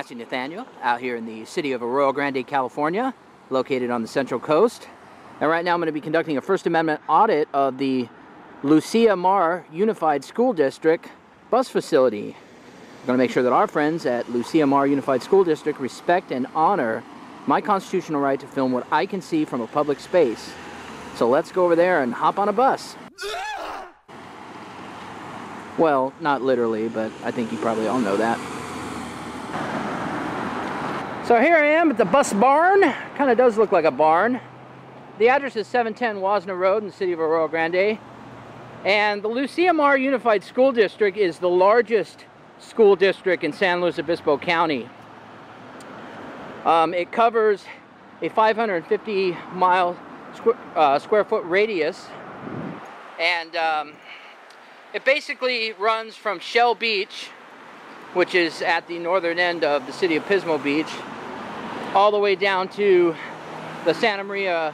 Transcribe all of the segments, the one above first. Nancy Nathaniel out here in the city of Arroyo Grande, California, located on the Central Coast. And right now I'm going to be conducting a First Amendment audit of the Lucia Mar Unified School District bus facility. I'm going to make sure that our friends at Lucia Mar Unified School District respect and honor my constitutional right to film what I can see from a public space. So let's go over there and hop on a bus. Well, not literally, but I think you probably all know that. So here I am at the bus barn. Kind of does look like a barn. The address is 710 Wasner Road in the city of Arroyo Grande. And the Lucia Mar Unified School District is the largest school district in San Luis Obispo County. It covers a 550-mile square foot radius, and it basically runs from Shell Beach, which is at the northern end of the city of Pismo Beach, all the way down to the Santa Maria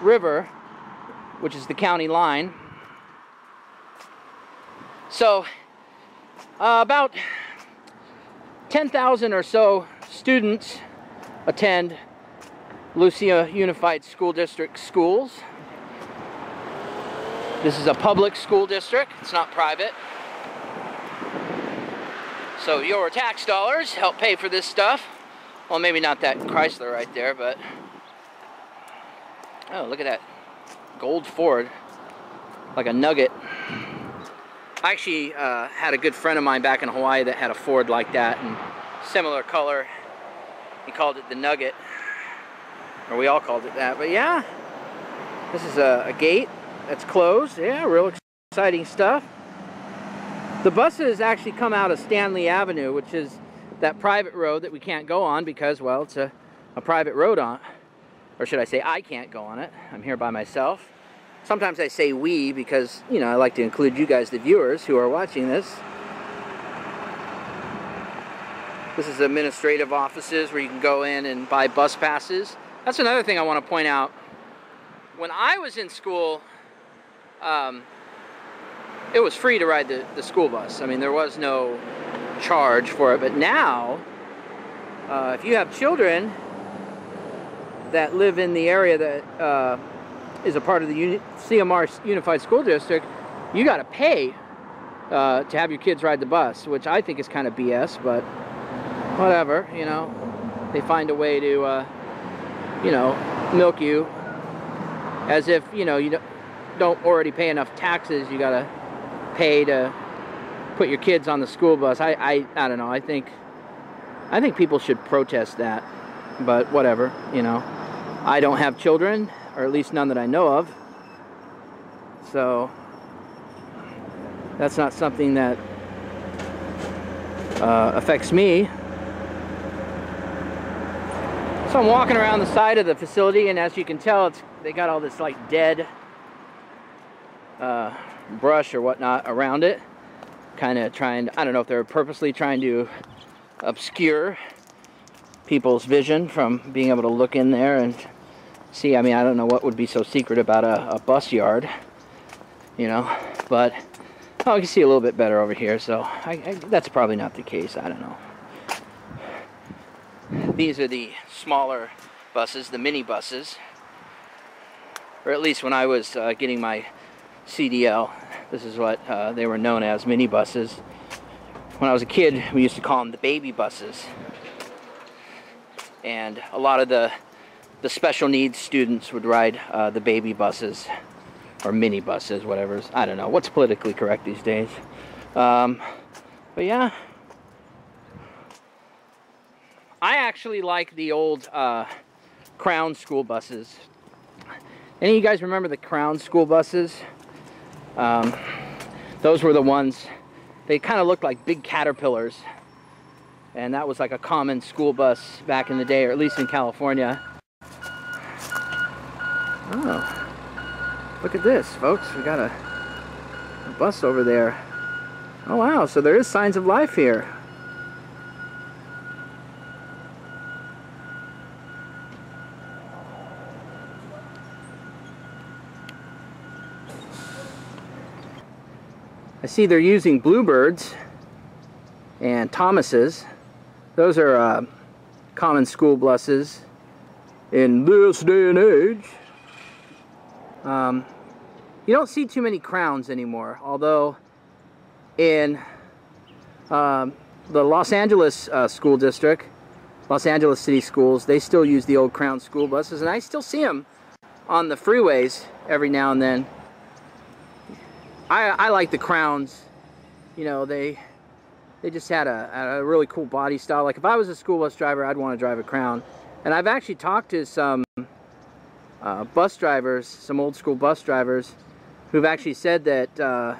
River, which is the county line. So about 10,000 or so students attend Lucia Unified School District schools. This is a public school district, it's not private. So your tax dollars help pay for this stuff. Well, maybe not that Chrysler right there, but... Oh, look at that gold Ford, like a nugget. I actually had a good friend of mine back in Hawaii that had a Ford like that, and similar color. He called it the Nugget, or we all called it that. But yeah, this is a gate that's closed. Yeah, real exciting stuff. The buses actually come out of Stanley Avenue, which is that private road that we can't go on because, well, it's a private road on, or should I say I can't go on it. I'm here by myself. Sometimes I say we because, you know, I like to include you guys, the viewers, who are watching this. This is administrative offices where you can go in and buy bus passes. That's another thing I want to point out. When I was in school, it was free to ride the school bus. I mean, there was no charge for it. But now, if you have children that live in the area that is a part of the CMR Unified School District, you got to pay to have your kids ride the bus, which I think is kind of BS, but... whatever, you know, they find a way to, you know, milk you as if, you know, you don't already pay enough taxes, you gotta pay to put your kids on the school bus. I don't know, I think people should protest that, but whatever, you know. I don't have children, or at least none that I know of, so that's not something that affects me. So I'm walking around the side of the facility, and as you can tell, they got all this like dead brush or whatnot around it. Kind of trying to, I don't know if they're purposely trying to obscure people's vision from being able to look in there and see. I mean, I don't know what would be so secret about a bus yard, you know, but oh, I can see a little bit better over here, so that's probably not the case, I don't know. These are the smaller buses, the mini buses, or at least when I was getting my CDL, this is what they were known as, mini buses. When I was a kid, we used to call them the baby buses, and a lot of the special needs students would ride the baby buses, or mini buses, whatever. I don't know what's politically correct these days, but yeah. I actually like the old Crown school buses. Any of you guys remember the Crown school buses? Those were the ones, they kind of looked like big caterpillars. And that was like a common school bus back in the day, or at least in California. Oh, look at this, folks. We got a bus over there. Oh, wow, so there is signs of life here. I see they're using Bluebirds and Thomases Those are common school buses in this day and age. You don't see too many crowns anymore, although in the Los Angeles school district, Los Angeles City Schools, they still use the old crown school buses, and I still see them on the freeways every now and then. I like the crowns. You know, they just had a really cool body style. Like, if I was a school bus driver, I'd want to drive a crown. And I've actually talked to some bus drivers, some old school bus drivers, who've actually said that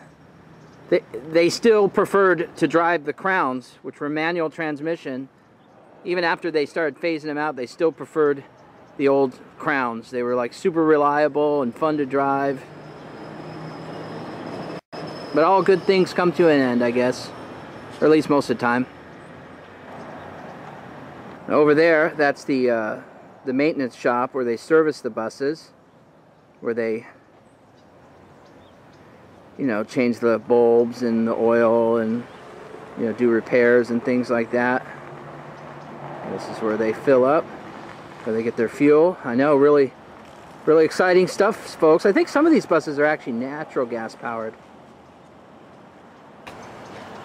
they still preferred to drive the crowns, which were manual transmission. Even after they started phasing them out, they still preferred the old crowns. They were like super reliable and fun to drive. But all good things come to an end, I guess. Or at least most of the time. Over there, that's the maintenance shop where they service the buses. Where they, you know, change the bulbs and the oil and, you know, do repairs and things like that. This is where they fill up, where they get their fuel. I know, really, really exciting stuff, folks. I think some of these buses are actually natural gas powered.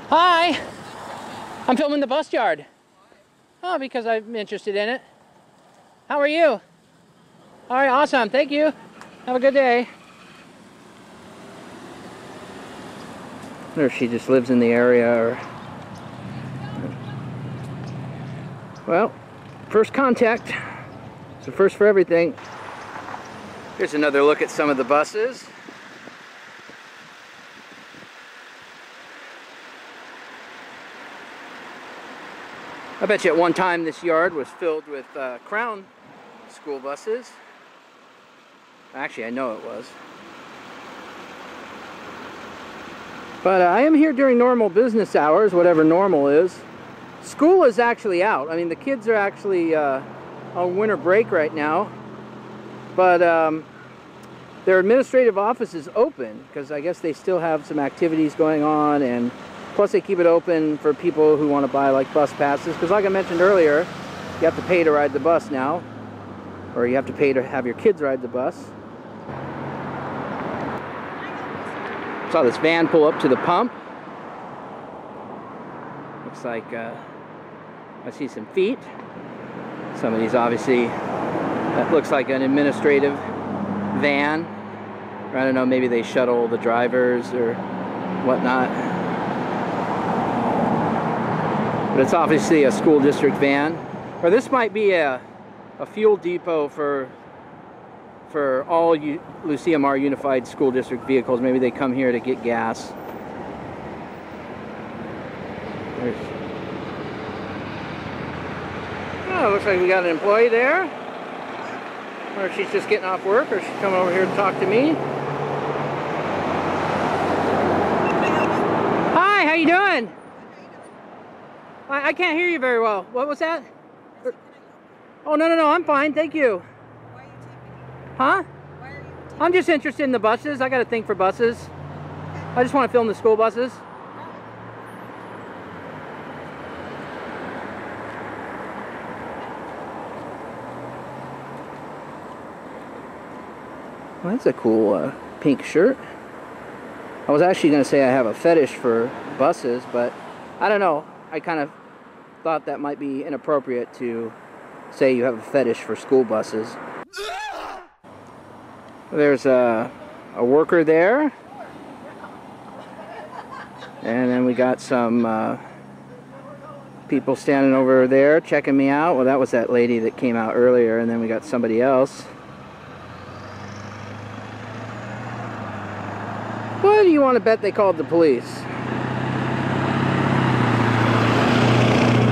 Hi, I'm filming the bus yard. Oh, because I'm interested in it. How are you? All right, awesome, thank you. Have a good day. I wonder if she just lives in the area or... Well, first contact. It's the first for everything. Here's another look at some of the buses. I bet you at one time this yard was filled with Crown school buses. Actually, I know it was. But I am here during normal business hours, whatever normal is. School is actually out. I mean, the kids are actually on winter break right now, but their administrative office is open because I guess they still have some activities going on, and plus they keep it open for people who want to buy like bus passes, because like I mentioned earlier, you have to pay to ride the bus now, or you have to pay to have your kids ride the bus. Saw this van pull up to the pump. Looks like I see some feet. Somebody's obviously, that looks like an administrative van. Or I don't know, maybe they shuttle the drivers or whatnot. But it's obviously a school district van. Or this might be a fuel depot for all Lucia Mar Unified School District vehicles. Maybe they come here to get gas. Oh, looks like we got an employee there. Or she's just getting off work, or she's coming over here to talk to me. Hi, how you doing? I can't hear you very well. What was that? Oh, no, I'm fine, thank you. Huh? I'm just interested in the buses. I got a thing for buses. I just want to film the school buses. Well, that's a cool pink shirt. I was actually going to say I have a fetish for buses, but I don't know. I kind of thought that might be inappropriate to say you have a fetish for school buses. There's a worker there. And then we got some people standing over there checking me out. Well, that was that lady that came out earlier, and then we got somebody else. What do you want to bet they called the police?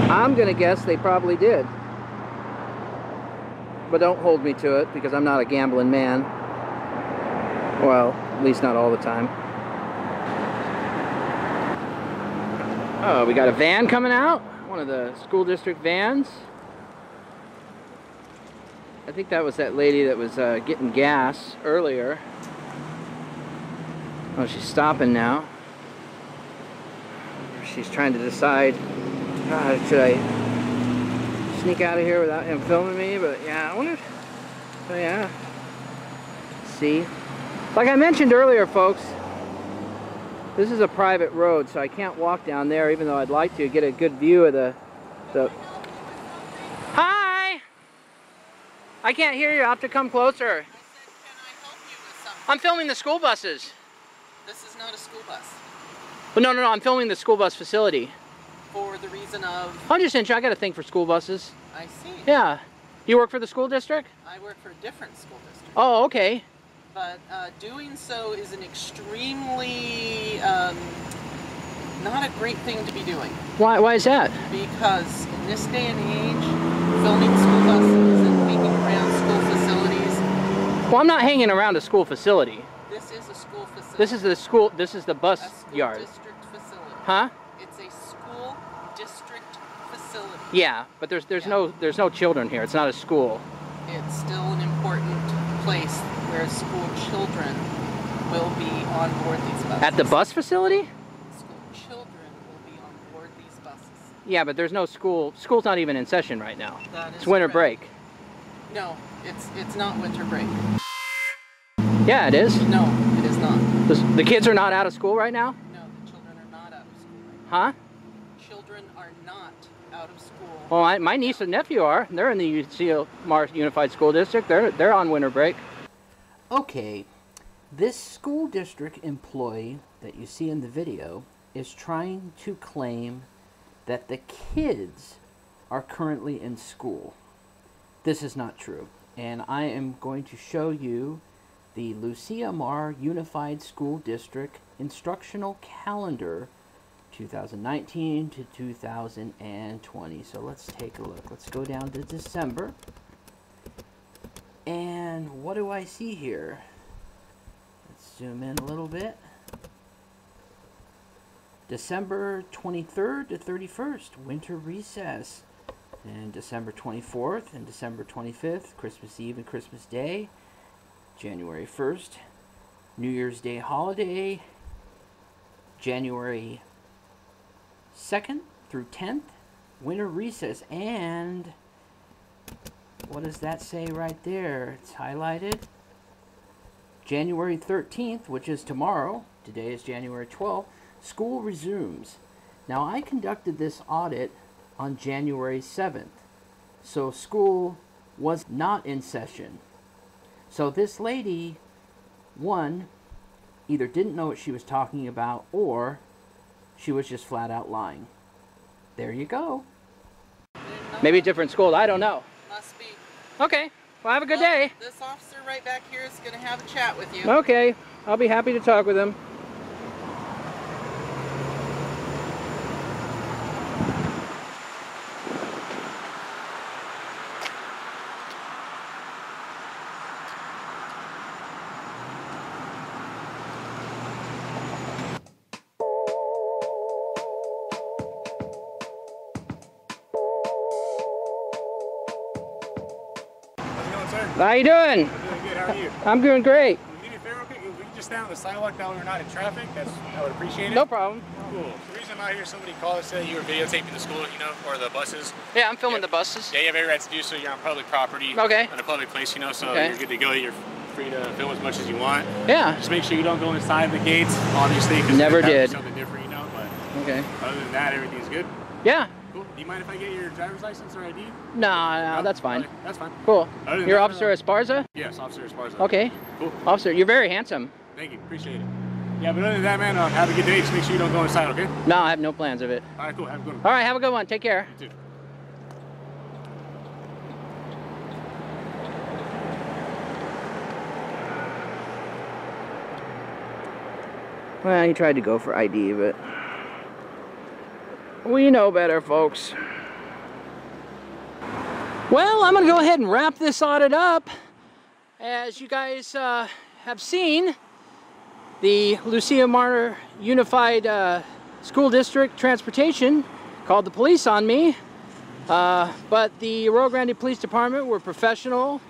I'm gonna guess they probably did. But don't hold me to it, because I'm not a gambling man. Well, at least not all the time. Oh, we got a van coming out. One of the school district vans. I think that was that lady that was getting gas earlier. Oh, she's stopping now. She's trying to decide, should I sneak out of here without him filming me, but yeah, I wondered. But yeah, see, like I mentioned earlier, folks, this is a private road, so I can't walk down there, even though I'd like to get a good view of the. Hi, I can't hear you. I have to come closer. I said, can I help you with something? I'm filming the school buses. This is not a school bus. Well, no, no, no. I'm filming the school bus facility. For the reason of? I'm just interested. I got a thing for school buses. I see. Yeah. You work for the school district? I work for a different school district. Oh, okay. But doing so is an extremely, not a great thing to be doing. Why is that? Because in this day and age, filming school buses and hanging around school facilities. Well, I'm not hanging around a school facility. This is a school facility. This is the school, this is the bus yard. A school district facility. Huh? It's a school district facility. Yeah, but there's no children here. It's not a school. It's still an important place where school children will be on board these buses. At the bus facility? School children will be on board these buses. Yeah, but there's no school. School's not even in session right now. It's winter break. No, it's not winter break. Yeah, it is. No, it is not. The kids are not out of school right now? Huh? Children are not out of school. Well, my niece and nephew are. They're in the UCL Unified School District. They're on winter break. Okay, this school district employee that you see in the video is trying to claim that the kids are currently in school. This is not true. And I am going to show you the UCMR Unified School District Instructional Calendar 2019 to 2020. So let's take a look. Let's go down to December. And what do I see here? Let's zoom in a little bit. December 23rd to 31st, winter recess. And December 24th and December 25th, Christmas Eve and Christmas Day. January 1st, New Year's Day holiday. January 2nd through 10th, winter recess. And what does that say right there? It's highlighted. January 13th, which is tomorrow. Today is January 12th. School resumes. Now, I conducted this audit on January 7th, so school was not in session. So this lady, one, either didn't know what she was talking about, or she was just flat out lying. There you go. Maybe a different school. I don't know. Must be. Okay. Well, have a good day. This officer right back here is going to have a chat with you. Okay. I'll be happy to talk with him. How you doing? I'm doing good. How are you? I'm doing great. If you need a favor, okay? If we can just stay on the sidewalk now we're not in traffic, I would appreciate it. No problem. Cool. The reason I'm out here, somebody called and said you were videotaping the school, you know, or the buses. Yeah, I'm filming the buses. Yeah, you have every right to do so. You're on public property. Okay. On a public place, you know, so you're good to go. You're free to film as much as you want. Yeah. Just make sure you don't go inside the gates, obviously. Never did. Something different, you know, but okay. Other than that, everything's good. Yeah. Cool. Do you mind if I get your driver's license or ID? No, that's fine. Okay, that's fine. Cool. You're Officer Esparza? Yes, Officer Esparza. Okay. Cool. Officer, you're very handsome. Thank you. Appreciate it. Yeah, but other than that, man, have a good day. Just make sure you don't go inside, okay? No, I have no plans of it. All right, cool. Have a good one. All right, have a good one. Take care. You too. Well, he tried to go for ID, but we know better, folks. Well, I'm going to go ahead and wrap this audit up. As you guys have seen, the UCMR Unified School District Transportation called the police on me. But the Rio Grande Police Department were professional.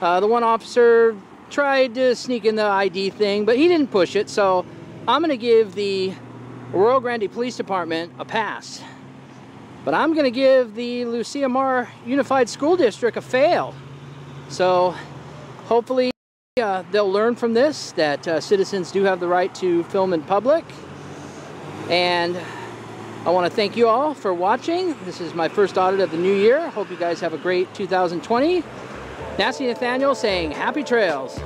The one officer tried to sneak in the ID thing, but he didn't push it. So I'm going to give the Rio Grande Police Department a pass. But I'm going to give the Lucia Mar Unified School District a fail. So hopefully they'll learn from this that citizens do have the right to film in public. And I want to thank you all for watching. This is my first audit of the new year. Hope you guys have a great 2020. Nasty Nathaniel saying happy trails.